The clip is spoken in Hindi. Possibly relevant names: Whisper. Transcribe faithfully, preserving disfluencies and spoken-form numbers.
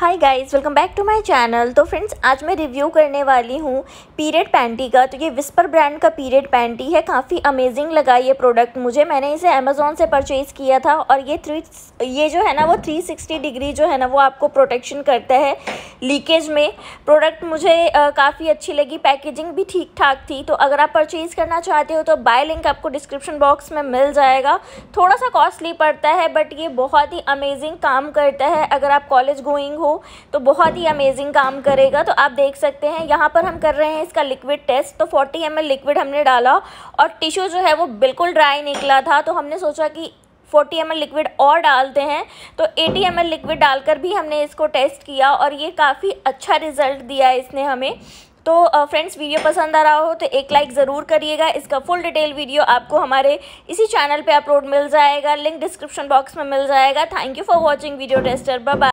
Hi guys, welcome back to my channel. तो फ्रेंड्स, आज मैं रिव्यू करने वाली हूँ पीरियड पैंटी का। तो ये विस्पर ब्रांड का पीरियड पैंटी है। काफ़ी अमेजिंग लगा ये प्रोडक्ट मुझे। मैंने इसे अमेज़ोन से परचेज़ किया था और ये थ्री ये जो है ना वो थ्री सिक्सटी डिग्री जो है ना वो आपको प्रोटेक्शन करता है लीकेज में। प्रोडक्ट मुझे काफ़ी अच्छी लगी, पैकेजिंग भी ठीक ठाक थी। तो अगर आप परचेज़ करना चाहते हो तो बाय लिंक आपको डिस्क्रिप्शन बॉक्स में मिल जाएगा। थोड़ा सा कॉस्टली पड़ता है बट ये बहुत ही अमेजिंग काम करता है। अगर आप कॉलेज गोइंग तो बहुत ही अमेजिंग काम करेगा। तो आप देख सकते हैं, यहाँ पर हम कर रहे हैं इसका लिक्विड टेस्ट। तो चालीस एम एल लिक्विड हमने डाला और टिश्यू जो है वो बिल्कुल ड्राई निकला था। तो हमने सोचा कि चालीस एम एल लिक्विड और डालते हैं। तो अस्सी एम एल लिक्विड डालकर भी हमने इसको टेस्ट किया और ये काफ़ी अच्छा रिजल्ट दिया इसने हमें। तो फ्रेंड्स, वीडियो पसंद आ रहा हो तो एक लाइक ज़रूर करिएगा। इसका फुल डिटेल वीडियो आपको हमारे इसी चैनल पर अपलोड मिल जाएगा। लिंक डिस्क्रिप्शन बॉक्स में मिल जाएगा। Thank you for watching video tester. Bye bye.